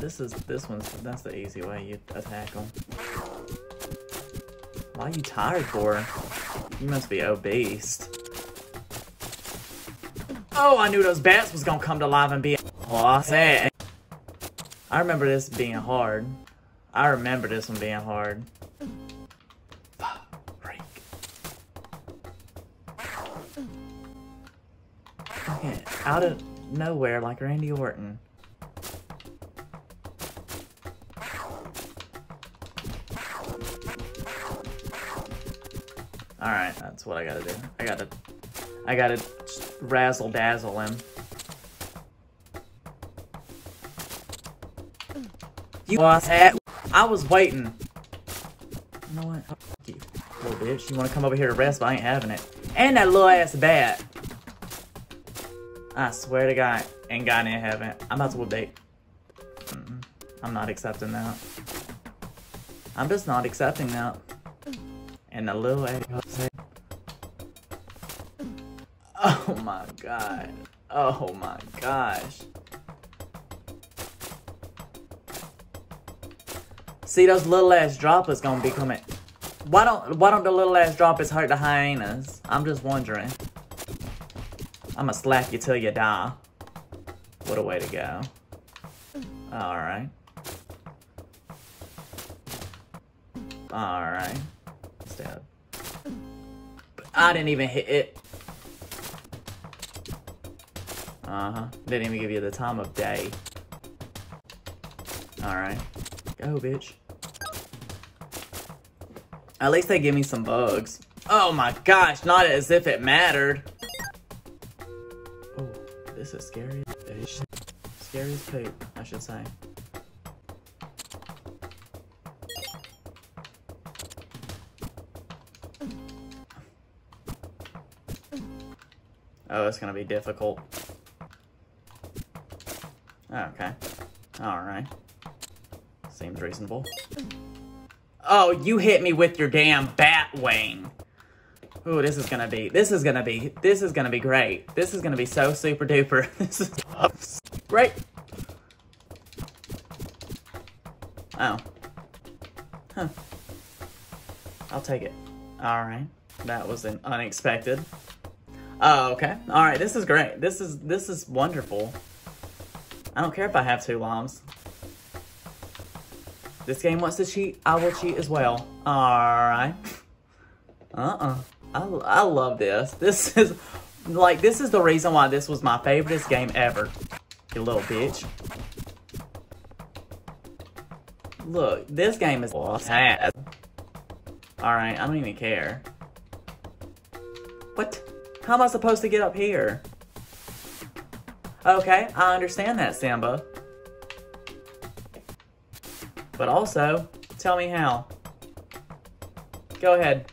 That's the easy way you attack them. Why are you tired for? You must be obese. Oh, I knew those bats was gonna come to life and be sad. I remember this being hard. I remember this one being hard. Freak. Okay, out of nowhere like Randy Orton. Alright, that's what I gotta do. I gotta razzle-dazzle him. You was at- I was waiting. You know what? Fuck you, little bitch. You wanna come over here to rest, but I ain't having it. And that little ass bat. I swear to God, ain't got any having it. I'm about to date. I'm not accepting that. I'm just not accepting that. And the little ass. Oh my God. Oh my gosh. See, those little ass droppers gonna be coming. Why don't the little ass droppers hurt the hyenas? I'm just wondering. I'ma slap you till you die. What a way to go. Alright. Alright. Stab. But I didn't even hit it. Didn't even give you the time of day. Alright. Go, bitch. At least they give me some bugs. Oh my gosh, not as if it mattered. Oh, this is scary. Scary as poop, I should say. Oh, it's gonna be difficult. Okay. Alright. Seems reasonable. Oh, you hit me with your damn bat wing. Ooh, this is gonna be great. This is gonna be so super duper. This is great. Oh. Huh. I'll take it. Alright. That was an unexpected. Oh, okay. Alright, this is great. This is wonderful. I don't care if I have two lives. This game wants to cheat, I will cheat as well. Alright. I love this. This is the reason why this was my favorite game ever. You little bitch. Look, this game is sad. Alright, I don't even care. What? How am I supposed to get up here? Okay, I understand that, Samba. But also, tell me how. Go ahead.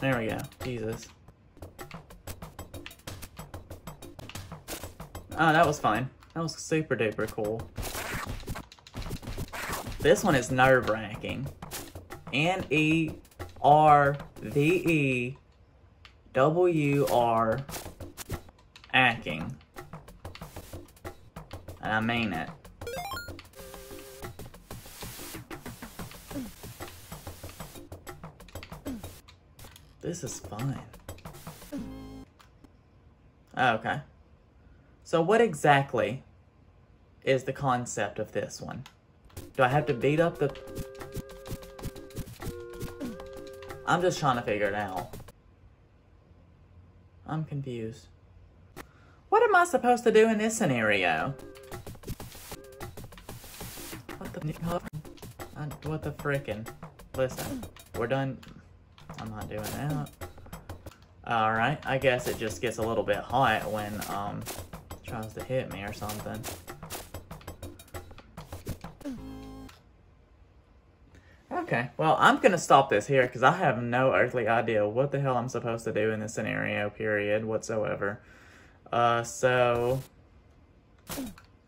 There we go. Jesus. Oh, that was fine. That was super duper cool. This one is nerve-wracking. N-E-R-V-E-W-R acting. And I mean it. This is fun. Okay. So what exactly is the concept of this one? Do I have to beat up the... I'm just trying to figure it out. I'm confused. What am I supposed to do in this scenario? What the frickin'? Listen, we're done. I'm not doing that. Alright, I guess it just gets a little bit hot when, it tries to hit me or something. Okay, well, I'm gonna stop this here because I have no earthly idea what the hell I'm supposed to do in this scenario, period, whatsoever. So...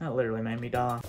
That literally made me die.